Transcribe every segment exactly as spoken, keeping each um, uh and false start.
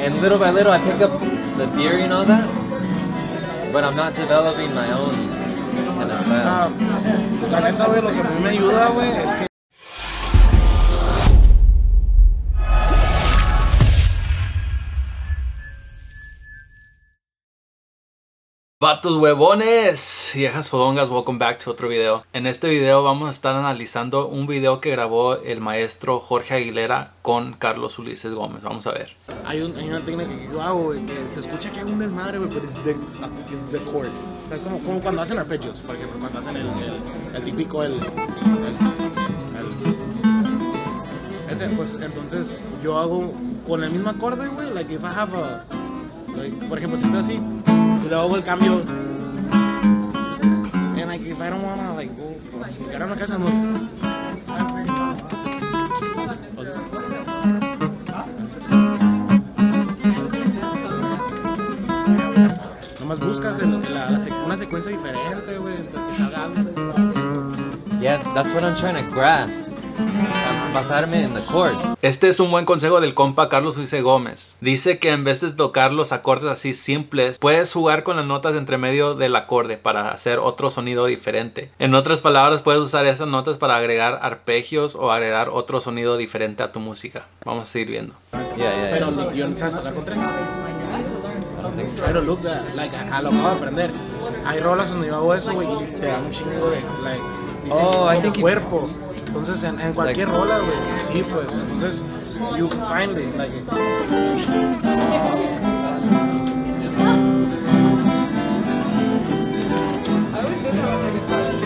And little by little I pick up the theory and all that, but I'm not developing my own. And I'm not. La neta, güey, lo que a mí me ayuda, güey, es que ¡vatos huevones! Viejas fodongas, welcome back to otro video. En este video vamos a estar analizando un video que grabó el maestro Jorge Aguilera con Carlos Ulices Gómez. Vamos a ver. Hay, un, hay una técnica que yo hago, güey, que se escucha que hay un desmadre, güey, pero es de, es de chord. O sea, es como, como cuando hacen arpeggios, por ejemplo, cuando hacen el, el, el típico, el, el, el... Ese, pues, entonces, yo hago con el mismo acorde, güey, like if I have a... Like, por ejemplo, si estoy así... Y luego hago el cambio. And like if I don't wanna like go, porque ahora no casamos. Nomás buscas el, la, la, una secuencia diferente, güey, que salga algo. Yeah, that's what I'm trying to grasp. Pasarme en the chords. Este es un buen consejo del compa Carlos Ulices Gómez. Dice que en vez de tocar los acordes así simples, puedes jugar con las notas entre medio del acorde para hacer otro sonido diferente. En otras palabras, puedes usar esas notas para agregar arpegios o agregar otro sonido diferente a tu música. Vamos a seguir viendo. Yeah, yeah, yeah. Pero yo no sabes tocar con tres. Pero look, like, a lo que voy a aprender. Hay rolas donde yo hago eso, güey, y te da un chingo de like, oh, I think cuerpo. Entonces, en, en cualquier like, rola, güey, sí, pues, entonces, you find it, like...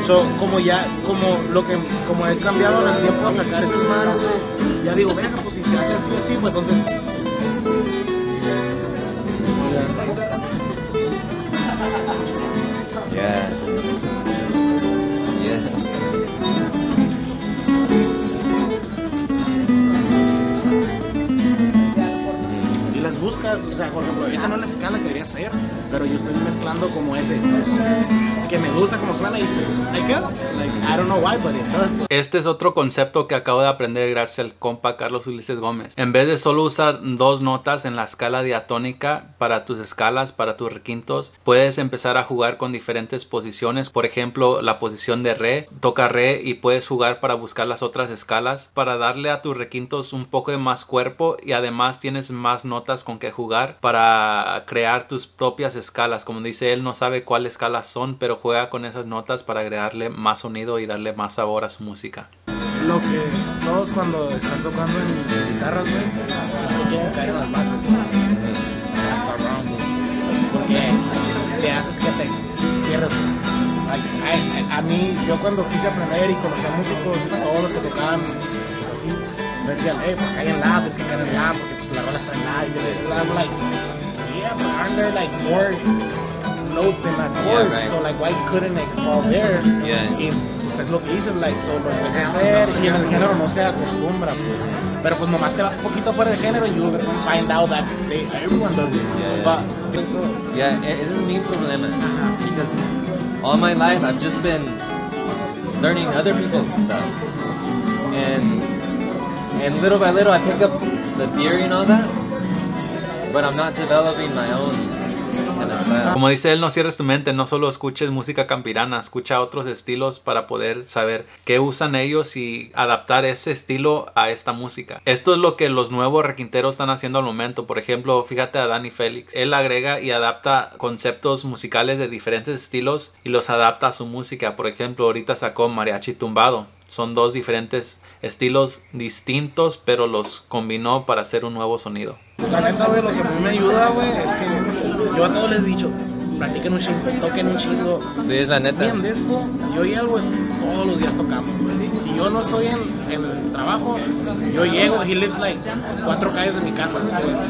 So, como ya, como lo que, como he cambiado en el tiempo a sacar esas manos, güey, ya digo, venga, pues, si se hace así, así, pues, entonces... Yeah. Buscas, o sea, por ejemplo, esa no es la escala que debería ser, pero yo estoy mezclando como ese, que me gusta como suena y I go, like, I don't know why, but it does. Este es otro concepto que acabo de aprender gracias al compa Carlos Ulices Gómez. En vez de solo usar dos notas en la escala diatónica para tus escalas, para tus requintos, puedes empezar a jugar con diferentes posiciones. Por ejemplo, la posición de re, toca re y puedes jugar para buscar las otras escalas, para darle a tus requintos un poco de más cuerpo y además tienes más notas con que jugar para crear tus propias escalas. Como dice él, no sabe cuáles escalas son, pero juega con esas notas para agregarle más sonido y darle más sabor a su música. Lo que todos cuando están tocando en guitarras, güey, siempre quieren caer en las bases. Porque te haces que te cierres. A, a, a mí, yo cuando quise aprender y conocer músicos, todos los que tocaban pues así, me decían, hey, pues caen en la, tienes que caer en la, porque la rola está en la, y yo, I'm like, yeah, but aren't there like more notes in that chord? Yeah, right. So like, why couldn't it fall there? Yeah. Y pues es lo que hice, like, so lo empecé a hacer, y en el género no se acostumbra, pues. Pero pues nomás te vas poquito fuera del género, y you find out that they, everyone does it. Yeah, but, yeah. So, yeah, ese es mi problema, because all my life I've just been learning other people's stuff, and, and little by little I pick up the theory and all that, but I'm not developing my own. Como dice él, no cierres tu mente, no solo escuches música campirana, escucha otros estilos para poder saber qué usan ellos y adaptar ese estilo a esta música. Esto es lo que los nuevos requinteros están haciendo al momento. Por ejemplo, fíjate a Danny Félix. Él agrega y adapta conceptos musicales de diferentes estilos y los adapta a su música. Por ejemplo, ahorita sacó Mariachi Tumbado. Son dos diferentes estilos distintos, pero los combinó para hacer un nuevo sonido. La neta, güey, lo que a mí me ayuda, güey, es que yo a todos les he dicho, practiquen un chingo, toquen un chingo. Sí, es la neta. Bien, de esto, yo y él, güey, todos los días tocamos. Si yo no estoy en, en el trabajo, yo llego, he lives like cuatro calles de mi casa. So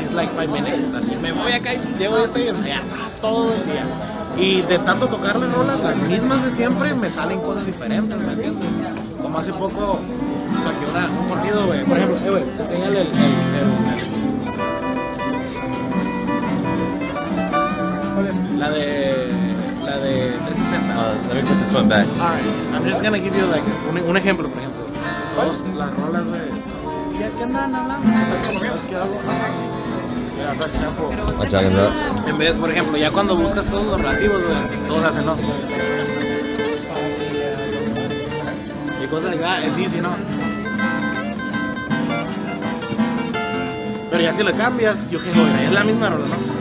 it's like five minutes, así. Me voy acá y llego y estoy ensayando todo el día. Y de tanto tocarle rolas, las mismas de siempre, me salen cosas diferentes, ¿me entiendes? Como hace poco saqué una, un corrido, güey. Por ejemplo, eh, güey, enséñale el... el, el, el. La de... la de three sixty. Uh, let me put this one back. Alright, I'm just gonna give you like un, un ejemplo, por ejemplo. Dos, las rolas, güey. ¿Qué andan hablando? ¿Qué hago? En vez, por ejemplo, ya cuando buscas todos los relativos, güey, todos hacen no. Y cosas de ah, es easy, ¿no? Pero ya si le cambias, yo que joder, es la misma rola, ¿no?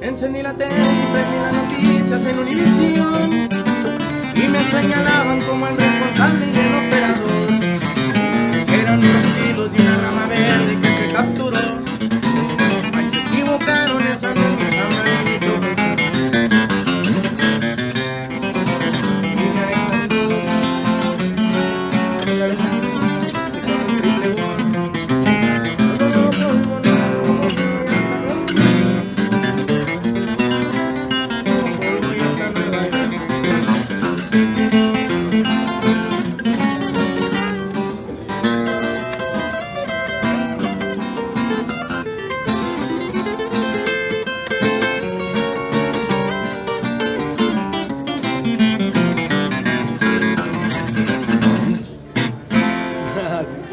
Encendí la tele y prendí las noticias en Univisión y me señalaban como el responsable y el operador. Eran unos hilos de una rama verde que se capturó. Ahí se equivocaron esa conquista .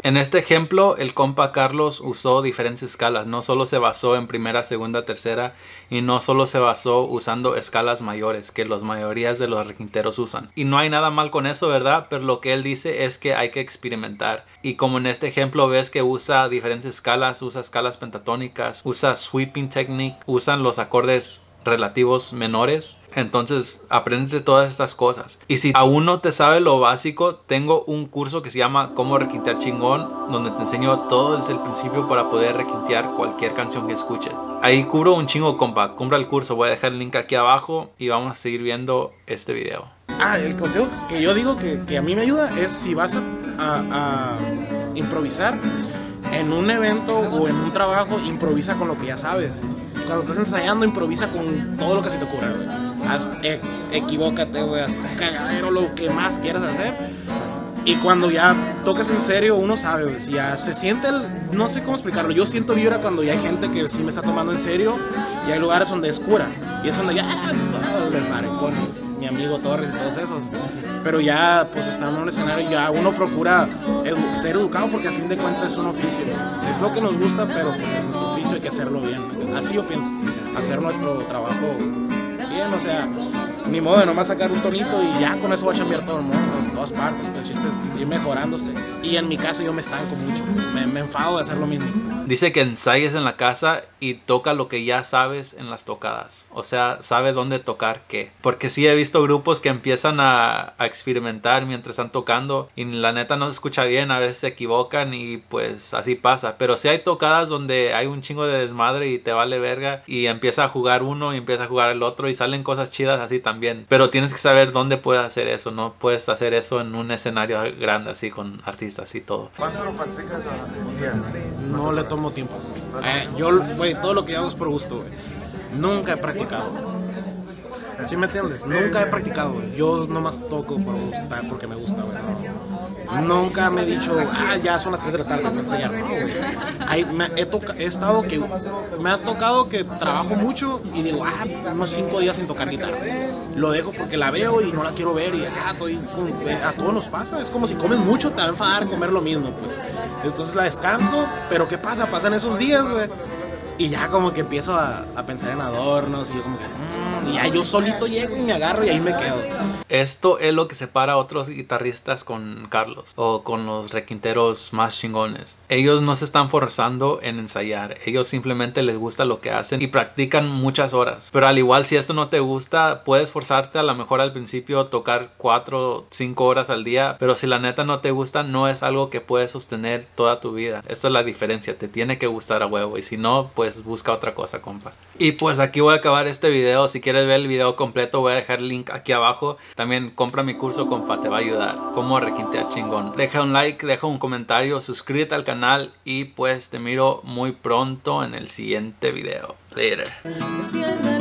En este ejemplo, el compa Carlos usó diferentes escalas. No solo se basó en primera, segunda, tercera. Y no solo se basó usando escalas mayores, que las mayorías de los requinteros usan. Y no hay nada mal con eso, ¿verdad? Pero lo que él dice es que hay que experimentar. Y como en este ejemplo ves que usa diferentes escalas, usa escalas pentatónicas, usa sweeping technique, usan los acordes relativos menores. Entonces aprende todas estas cosas. Y si aún no te sabe lo básico, tengo un curso que se llama Cómo requintear chingón, donde te enseño todo desde el principio para poder requintear cualquier canción que escuches. Ahí cubro un chingo, compa. Compra el curso, voy a dejar el link aquí abajo y vamos a seguir viendo este video. Ah, el consejo que yo digo que, que a mí me ayuda es si vas a, a, a improvisar en un evento o en un trabajo, improvisa con lo que ya sabes. Cuando estás ensayando, improvisa con todo lo que se te ocurra, güey. Haz, e equivócate, güey, haz cagadero, lo que más quieras hacer. Y cuando ya tocas en serio, uno sabe, güey, si ya se siente el... No sé cómo explicarlo, yo siento vibra cuando ya hay gente que sí me está tomando en serio. Y hay lugares donde es cura. Y es donde ya... ¡Ah! Les maricón, mi amigo Torres y todos esos. Pero ya, pues, estando en un escenario, ya uno procura edu ser educado porque a fin de cuentas es un oficio, güey. Es lo que nos gusta, pero pues es nuestro oficio, hay que hacerlo bien, güey. Así yo pienso, hacer nuestro trabajo bien, o sea, ni modo de nomás sacar un tonito y ya con eso va a cambiar todo el mundo, en todas partes, pero el chiste es ir mejorándose. Y en mi caso yo me estanco mucho, me, me enfado de hacer lo mismo. Dice que ensayes en la casa y toca lo que ya sabes en las tocadas. O sea, sabe dónde tocar qué. Porque sí he visto grupos que empiezan a, a experimentar mientras están tocando y la neta no se escucha bien, a veces se equivocan y pues así pasa. Pero sí hay tocadas donde hay un chingo de desmadre y te vale verga y empieza a jugar uno y empieza a jugar el otro y salen cosas chidas así también. Pero tienes que saber dónde puedes hacer eso. No puedes hacer eso en un escenario grande así con artistas y todo. ¿Cuánto practicas al día? No le tomo tiempo. Eh, yo, güey, todo lo que hago es por gusto, güey. Nunca he practicado. ¿Sí me entiendes? Nunca he practicado, güey. Yo nomás toco por gustar, porque me gusta, güey. Nunca me he dicho, ah, ya son las tres de la tarde, voy a ensayar. No, güey. Ay, me, he, he estado que... Me ha tocado que trabajo mucho y digo, ah, unos cinco días sin tocar guitarra. Lo dejo porque la veo y no la quiero ver y ah, estoy con, a todos nos pasa. Es como si comes mucho, te va a enfadar comer lo mismo, pues. Entonces la descanso, pero ¿qué pasa? Pasan esos días, güey. Y ya como que empiezo a, a pensar en adornos y yo como que... Mmm, y ya yo solito llego y me agarro y ahí me quedo. Esto es lo que separa a otros guitarristas con Carlos o con los requinteros más chingones. Ellos no se están forzando en ensayar. Ellos simplemente les gusta lo que hacen y practican muchas horas. Pero al igual si esto no te gusta, puedes forzarte a lo mejor al principio tocar cuatro o cinco horas al día. Pero si la neta no te gusta, no es algo que puedes sostener toda tu vida. Esta es la diferencia. Te tiene que gustar a huevo y si no... pues busca otra cosa, compa. Y pues aquí voy a acabar este video. Si quieres quieres ver el video completo, voy a dejar el link aquí abajo. También compra mi curso, compa, te va a ayudar. Cómo requintear chingón. Deja un like, deja un comentario, suscríbete al canal y pues te miro muy pronto en el siguiente video. Later.